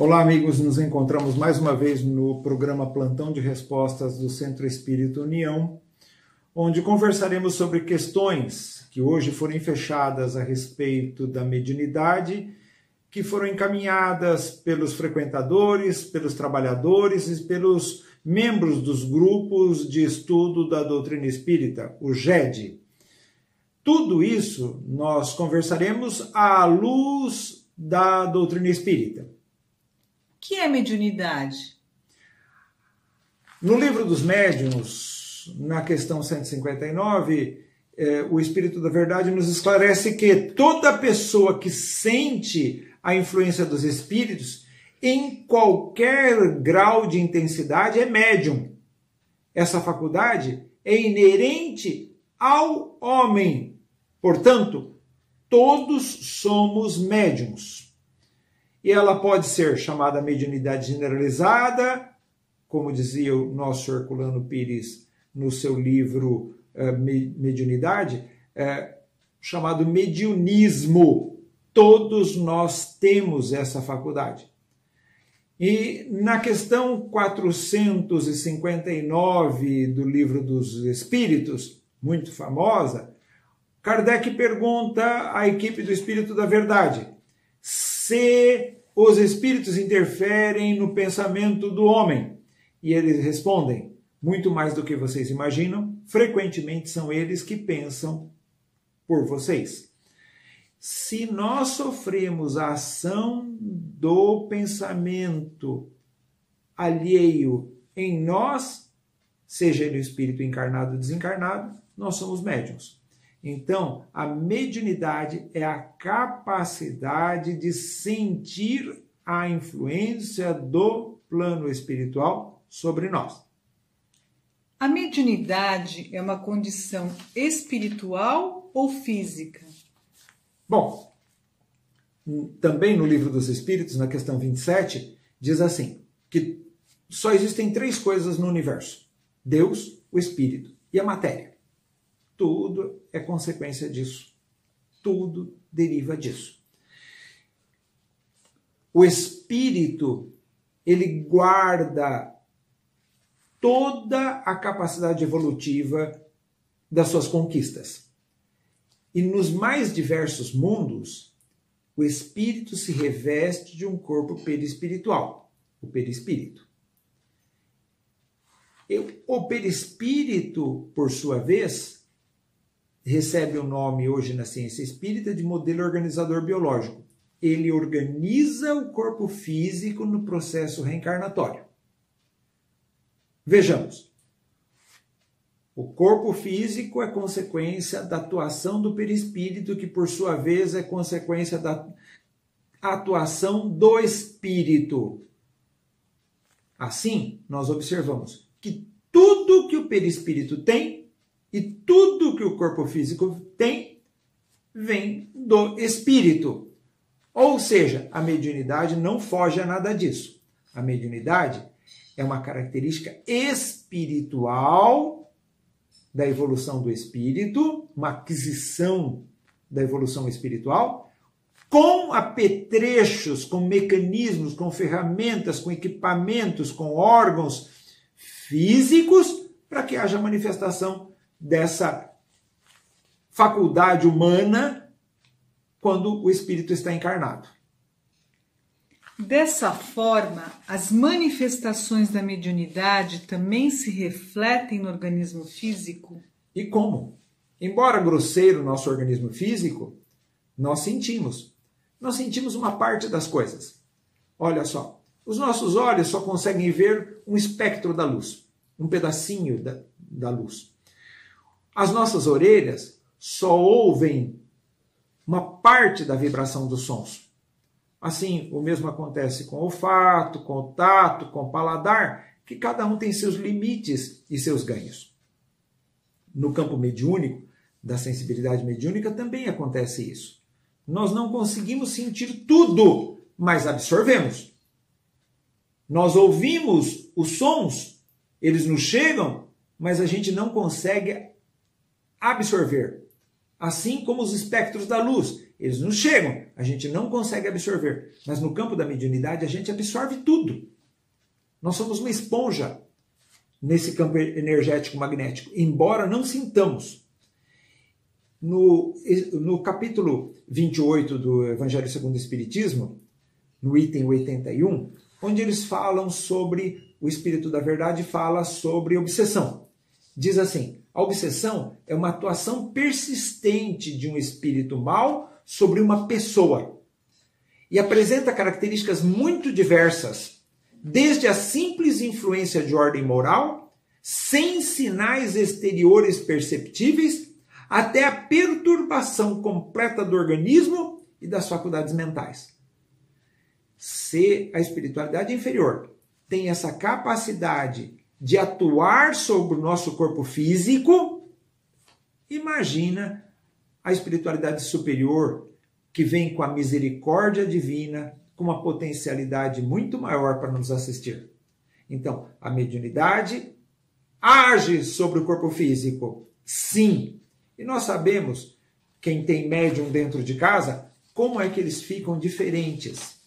Olá, amigos, nos encontramos mais uma vez no programa Plantão de Respostas do Centro Espírita União, onde conversaremos sobre questões que hoje foram fechadas a respeito da mediunidade, que foram encaminhadas pelos frequentadores, pelos trabalhadores e pelos membros dos grupos de estudo da doutrina espírita, o GED. Tudo isso nós conversaremos à luz da doutrina espírita. O que é mediunidade? No Livro dos Médiuns, na questão 159, o Espírito da Verdade nos esclarece que toda pessoa que sente a influência dos espíritos, em qualquer grau de intensidade, é médium. Essa faculdade é inerente ao homem. Portanto, todos somos médiuns. E ela pode ser chamada mediunidade generalizada, como dizia o nosso Herculano Pires no seu livro Mediunidade, chamado mediunismo. Todos nós temos essa faculdade. E na questão 459 do Livro dos Espíritos, muito famosa, Kardec pergunta à equipe do Espírito da Verdade se os espíritos interferem no pensamento do homem. E eles respondem, muito mais do que vocês imaginam, frequentemente são eles que pensam por vocês. Se nós sofremos a ação do pensamento alheio em nós, seja ele o espírito encarnado ou desencarnado, nós somos médiuns. Então, a mediunidade é a capacidade de sentir a influência do plano espiritual sobre nós. A mediunidade é uma condição espiritual ou física? Bom, também no Livro dos Espíritos, na questão 27, diz assim, que só existem três coisas no universo: Deus, o Espírito e a matéria. Tudo é consequência disso. Tudo deriva disso. O espírito, ele guarda toda a capacidade evolutiva das suas conquistas. E nos mais diversos mundos, o espírito se reveste de um corpo perispiritual, o perispírito. O perispírito, por sua vez, recebe o nome hoje na ciência espírita de modelo organizador biológico. Ele organiza o corpo físico no processo reencarnatório. Vejamos. O corpo físico é consequência da atuação do perispírito, que por sua vez é consequência da atuação do espírito. Assim, nós observamos que tudo que o perispírito tem e tudo que o corpo físico tem, vem do espírito. Ou seja, a mediunidade não foge a nada disso. A mediunidade é uma característica espiritual da evolução do espírito, uma aquisição da evolução espiritual, com apetrechos, com mecanismos, com ferramentas, com equipamentos, com órgãos físicos, para que haja manifestação dessa faculdade humana quando o espírito está encarnado. Dessa forma, as manifestações da mediunidade também se refletem no organismo físico? E como? Embora grosseiro o nosso organismo físico, nós sentimos. Nós sentimos uma parte das coisas. Olha só, os nossos olhos só conseguem ver um espectro da luz, um pedacinho da luz. As nossas orelhas só ouvem uma parte da vibração dos sons. Assim, o mesmo acontece com o olfato, com o tato, com o paladar, que cada um tem seus limites e seus ganhos. No campo mediúnico, da sensibilidade mediúnica, também acontece isso. Nós não conseguimos sentir tudo, mas absorvemos. Nós ouvimos os sons, eles nos chegam, mas a gente não consegue absorver, assim como os espectros da luz. Eles não chegam, a gente não consegue absorver. Mas no campo da mediunidade a gente absorve tudo. Nós somos uma esponja nesse campo energético magnético, embora não sintamos. No capítulo 28 do Evangelho Segundo o Espiritismo, no item 81, onde eles falam sobre, o Espírito da Verdade fala sobre obsessão. Diz assim, a obsessão é uma atuação persistente de um espírito mau sobre uma pessoa e apresenta características muito diversas, desde a simples influência de ordem moral, sem sinais exteriores perceptíveis, até a perturbação completa do organismo e das faculdades mentais. Se a espiritualidade inferior tem essa capacidade de atuar sobre o nosso corpo físico, imagina a espiritualidade superior que vem com a misericórdia divina, com uma potencialidade muito maior para nos assistir. Então, a mediunidade age sobre o corpo físico, sim. E nós sabemos, quem tem médium dentro de casa, como é que eles ficam diferentes.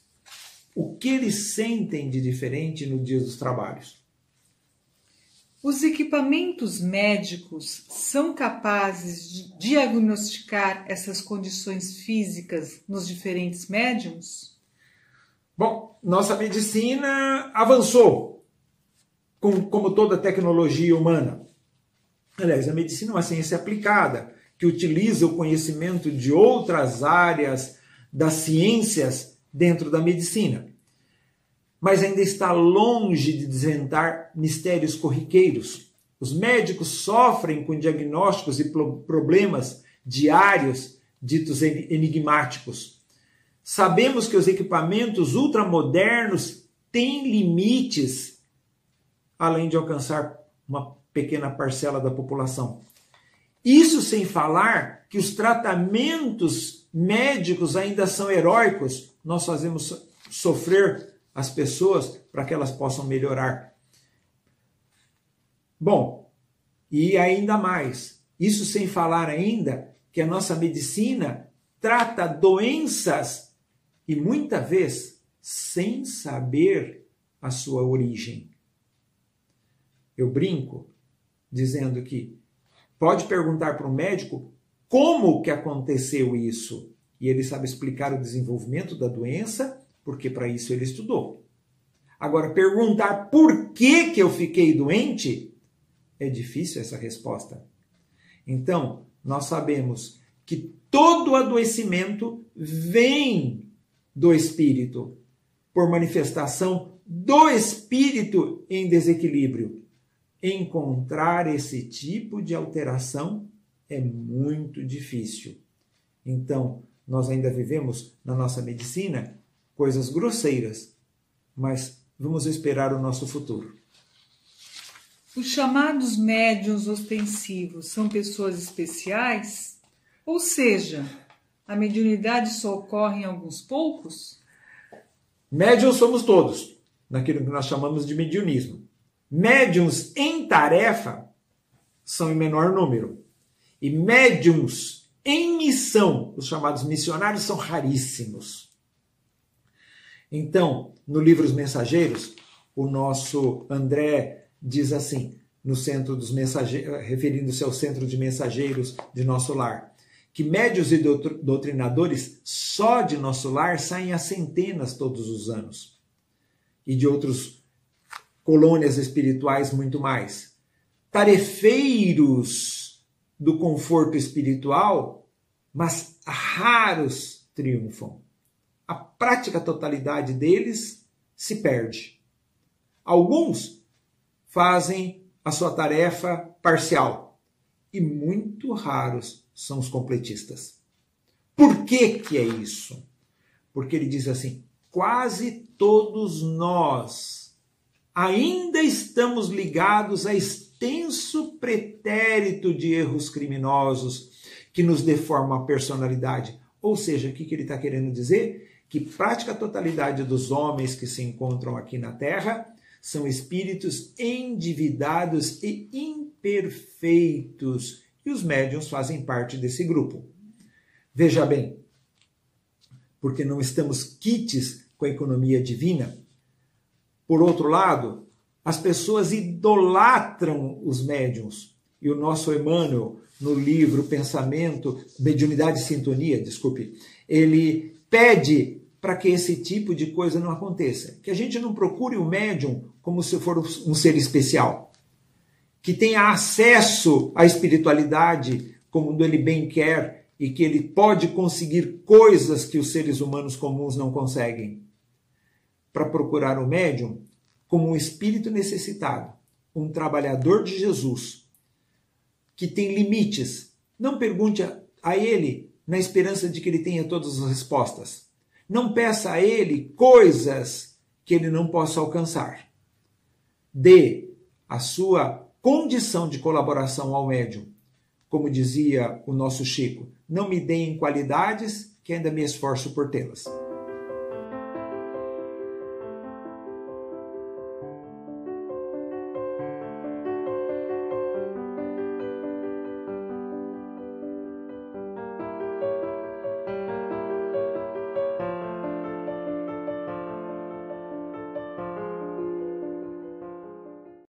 O que eles sentem de diferente no dia dos trabalhos? Os equipamentos médicos são capazes de diagnosticar essas condições físicas nos diferentes médiums? Bom, nossa medicina avançou, como toda tecnologia humana. Aliás, a medicina é uma ciência aplicada, que utiliza o conhecimento de outras áreas das ciências dentro da medicina, mas ainda está longe de desvendar mistérios corriqueiros. Os médicos sofrem com diagnósticos e problemas diários ditos enigmáticos. Sabemos que os equipamentos ultramodernos têm limites, além de alcançar uma pequena parcela da população. Isso sem falar que os tratamentos médicos ainda são heróicos. Nós fazemos sofrer as pessoas para que elas possam melhorar. Bom, e ainda mais, isso sem falar ainda que a nossa medicina trata doenças e muitas vezes sem saber a sua origem. Eu brinco dizendo que pode perguntar para um médico como que aconteceu isso. E ele sabe explicar o desenvolvimento da doença, porque para isso ele estudou. Agora, perguntar por que que eu fiquei doente, é difícil essa resposta. Então, nós sabemos que todo adoecimento vem do espírito, por manifestação do espírito em desequilíbrio. Encontrar esse tipo de alteração é muito difícil. Então, nós ainda vivemos na nossa medicina coisas grosseiras, mas vamos esperar o nosso futuro. Os chamados médiuns ostensivos são pessoas especiais? Ou seja, a mediunidade só ocorre em alguns poucos? Médiuns somos todos, naquilo que nós chamamos de mediunismo. Médiuns em tarefa são em menor número. E médiuns em missão, os chamados missionários, são raríssimos. Então, no livro Os Mensageiros, o nosso André diz assim, no centro dos mensageiros, referindo-se ao centro de mensageiros de nosso lar, que médiuns e doutrinadores só de nosso lar saem a centenas todos os anos, e de outras colônias espirituais muito mais. Tarefeiros do conforto espiritual, mas raros triunfam. A prática totalidade deles se perde. Alguns fazem a sua tarefa parcial e muito raros são os completistas. Por que é isso? Porque ele diz assim, quase todos nós ainda estamos ligados a extenso pretérito de erros criminosos que nos deforma a personalidade. Ou seja, o que ele está querendo dizer? Que prática a totalidade dos homens que se encontram aqui na Terra são espíritos endividados e imperfeitos. E os médiuns fazem parte desse grupo. Veja bem, porque não estamos quites com a economia divina. Por outro lado, as pessoas idolatram os médiuns. E o nosso Emmanuel, no livro Pensamento, Mediunidade e Sintonia, desculpe, ele pede para que esse tipo de coisa não aconteça. Que a gente não procure o médium como se for um ser especial, que tenha acesso à espiritualidade como ele bem quer e que ele pode conseguir coisas que os seres humanos comuns não conseguem. Para procurar o médium como um espírito necessitado, um trabalhador de Jesus, que tem limites. Não pergunte a ele na esperança de que ele tenha todas as respostas. Não peça a ele coisas que ele não possa alcançar. Dê a sua condição de colaboração ao médium. Como dizia o nosso Chico, não me deem qualidades que ainda me esforço por tê-las.